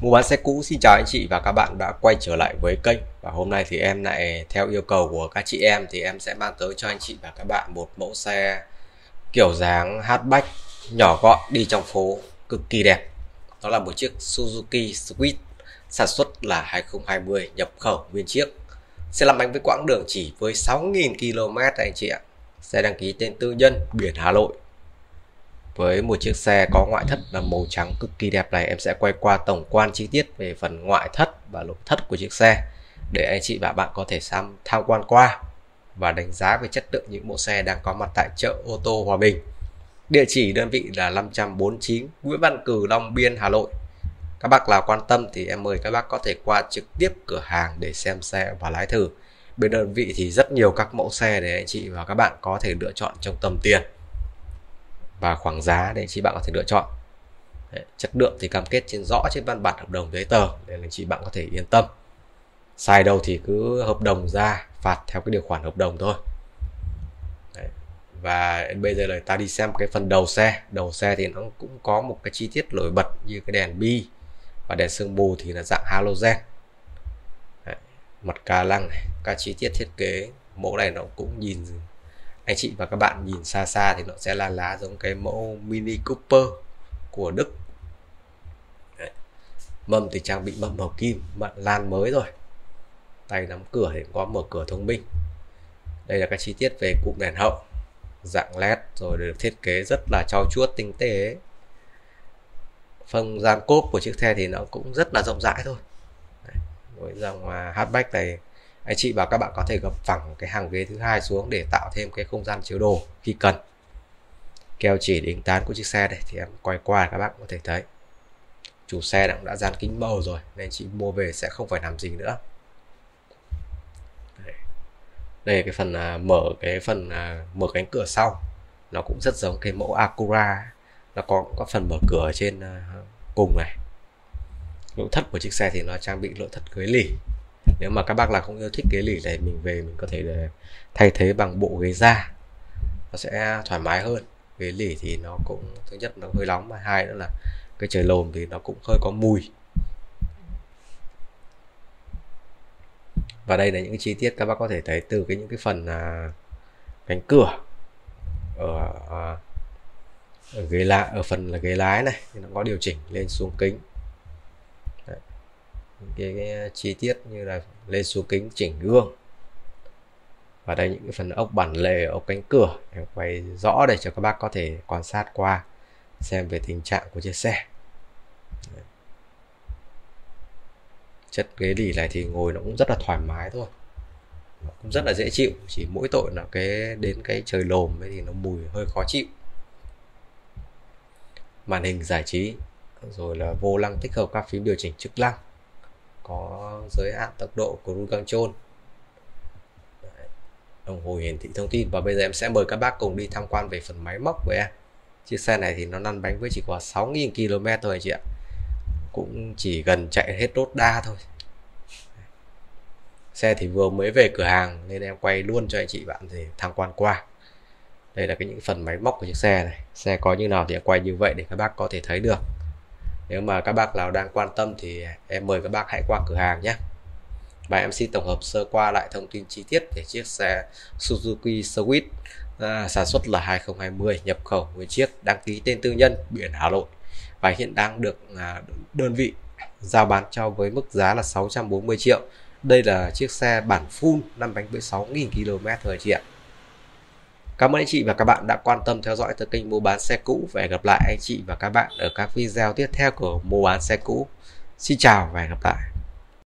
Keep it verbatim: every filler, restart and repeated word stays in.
Mua bán xe cũ, xin chào anh chị và các bạn đã quay trở lại với kênh. Và hôm nay thì em lại theo yêu cầu của các chị em thì em sẽ mang tới cho anh chị và các bạn một mẫu xe kiểu dáng hatchback nhỏ gọn đi trong phố cực kỳ đẹp. Đó là một chiếc Suzuki Swift sản xuất là hai không hai không, nhập khẩu nguyên chiếc. Xe lăn bánh với quãng đường chỉ với sáu nghìn ki lô mét anh chị ạ. Xe đăng ký tên tư nhân, biển Hà Nội. Với một chiếc xe có ngoại thất là màu trắng cực kỳ đẹp này, em sẽ quay qua tổng quan chi tiết về phần ngoại thất và nội thất của chiếc xe để anh chị và bạn có thể sang tham quan qua và đánh giá về chất lượng những mẫu xe đang có mặt tại chợ ô tô Hòa Bình. Địa chỉ đơn vị là năm bốn chín Nguyễn Văn Cừ, Long Biên, Hà Nội. Các bác nào quan tâm thì em mời các bác có thể qua trực tiếp cửa hàng để xem xe và lái thử. Bên đơn vị thì rất nhiều các mẫu xe để anh chị và các bạn có thể lựa chọn trong tầm tiền và khoảng giá để anh chị bạn có thể lựa chọn. Đấy, chất lượng thì cam kết trên rõ trên văn bản hợp đồng giấy tờ để anh chị bạn có thể yên tâm. Sai đâu thì cứ hợp đồng ra phạt theo cái điều khoản hợp đồng thôi. Đấy. Và bây giờ là ta đi xem cái phần đầu xe. Đầu xe thì nó cũng có một cái chi tiết nổi bật như cái đèn bi và đèn sương mù thì là dạng halogen. Đấy. Mặt ca lăng này, các chi tiết thiết kế mẫu này nó cũng nhìn anh chị và các bạn nhìn xa xa thì nó sẽ là lá giống cái mẫu Mini Cooper của Đức. Đấy. Mâm thì trang bị mâm màu kim, mặt lan mới rồi. Tay nắm cửa thì có mở cửa thông minh. Đây là các chi tiết về cụm đèn hậu dạng led rồi, được thiết kế rất là trau chuốt tinh tế. Phần gian cốp của chiếc xe thì nó cũng rất là rộng rãi thôi. Đấy. Với dòng hatchback này, anh chị và các bạn có thể gập phẳng cái hàng ghế thứ hai xuống để tạo thêm cái không gian chứa đồ khi cần. Keo chỉ đính tán của chiếc xe này thì em quay qua các bạn có thể thấy. Chủ xe đã, đã dán kính màu rồi nên chị mua về sẽ không phải làm gì nữa. Đây, đây là cái phần à, mở cái phần à, mở cánh cửa sau. Nó cũng rất giống cái mẫu Acura. Nó có có phần mở cửa ở trên à, cùng này. Nội thất của chiếc xe thì nó trang bị nội thất ghế lì. Nếu mà các bác là không yêu thích ghế lỉ này, mình về mình có thể để thay thế bằng bộ ghế da, nó sẽ thoải mái hơn. Ghế lỉ thì nó cũng, thứ nhất nó hơi nóng, mà hai nữa là cái trời lồm thì nó cũng hơi có mùi. Và đây là những cái chi tiết các bác có thể thấy từ cái những cái phần à, cánh cửa ở, à, ở ghế lái, ở phần là ghế lái này thì nó có điều chỉnh lên xuống kính. Cái, cái chi tiết như là lên xuống kính, chỉnh gương. Và đây những cái phần ốc bản lề, ốc cánh cửa em quay rõ để cho các bác có thể quan sát qua xem về tình trạng của chiếc xe. Đấy. Chất ghế lì này thì ngồi nó cũng rất là thoải mái thôi, nó cũng rất là dễ chịu, chỉ mỗi tội là cái đến cái trời lồm thì nó mùi hơi khó chịu. Màn hình giải trí rồi là vô lăng tích hợp các phím điều chỉnh chức năng, có giới hạn tốc độ của cruise control, đồng hồ hiển thị thông tin. Và bây giờ em sẽ mời các bác cùng đi tham quan về phần máy móc của em. Chiếc xe này thì nó lăn bánh với chỉ có sáu nghìn ki lô mét thôi chị ạ, cũng chỉ gần chạy hết đốt đa thôi. Xe thì vừa mới về cửa hàng nên em quay luôn cho anh chị bạn để tham quan qua. Đây là cái những phần máy móc của chiếc xe này, xe có như nào thì em quay như vậy để các bác có thể thấy được. Nếu mà các bác nào đang quan tâm thì em mời các bác hãy qua cửa hàng nhé. Và em xin tổng hợp sơ qua lại thông tin chi tiết về chiếc xe Suzuki Swift à, sản xuất là hai không hai không, nhập khẩu nguyên chiếc, đăng ký tên tư nhân, biển Hà Nội. Và hiện đang được à, đơn vị giao bán cho với mức giá là sáu trăm bốn mươi triệu. Đây là chiếc xe bản full lăn bánh với sáu nghìn ki lô mét thôi chị ạ. Cảm ơn anh chị và các bạn đã quan tâm theo dõi tới kênh Mua Bán Xe Cũ. Và hẹn gặp lại anh chị và các bạn ở các video tiếp theo của Mua Bán Xe Cũ. Xin chào và hẹn gặp lại.